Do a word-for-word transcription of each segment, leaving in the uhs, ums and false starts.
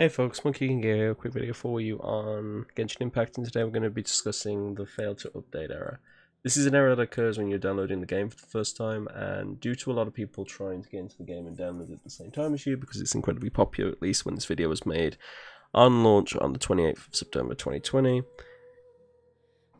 Hey folks, Monkey King here, a quick video for you on Genshin Impact, and today we're going to be discussing the fail to update error. This is an error that occurs when you're downloading the game for the first time, and due to a lot of people trying to get into the game and download it at the same time as you, because it's incredibly popular, at least when this video was made, on launch on the twenty-eighth of September twenty twenty.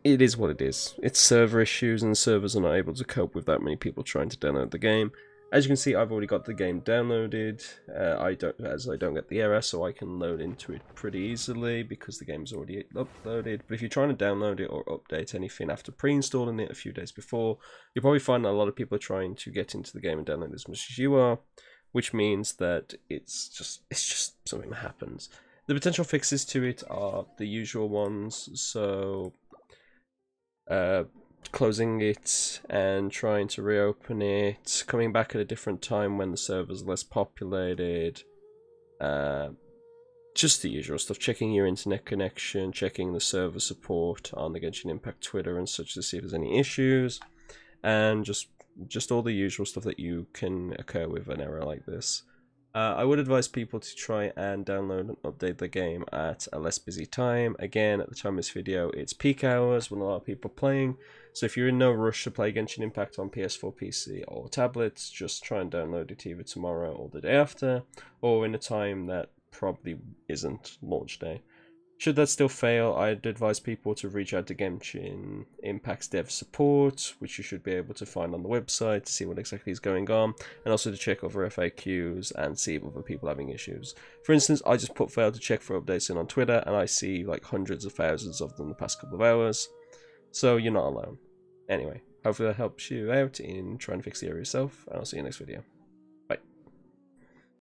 It is what it is. It's server issues, and servers are not able to cope with that many people trying to download the game. As you can see, I've already got the game downloaded. Uh, I don't, as I don't get the error, so I can load into it pretty easily because the game's already uploaded. But if you're trying to download it or update anything after pre-installing it a few days before, you'll probably find that a lot of people are trying to get into the game and download as much as you are, which means that it's just it's just something that happens. The potential fixes to it are the usual ones, so. Uh, closing it and trying to reopen it, coming back at a different time when the server's less populated, uh, just the usual stuff, checking your internet connection, checking the server support on the Genshin Impact Twitter and such to see if there's any issues, and just just all the usual stuff that you can occur with an error like this. Uh, I would advise people to try and download and update the game at a less busy time. Again, at the time of this video, it's peak hours when a lot of people are playing. So if you're in no rush to play Genshin Impact on P S four, P C or tablets, just try and download it either tomorrow or the day after, or in a time that probably isn't launch day. Should that still fail, I'd advise people to reach out to Genshin Impact's dev support, which you should be able to find on the website to see what exactly is going on, and also to check other F A Qs and see if other people are having issues. For instance, I just put fail to check for updates in on Twitter, and I see like hundreds of thousands of them the past couple of hours, so you're not alone. Anyway, hopefully that helps you out in trying to fix the error yourself, and I'll see you in the next video.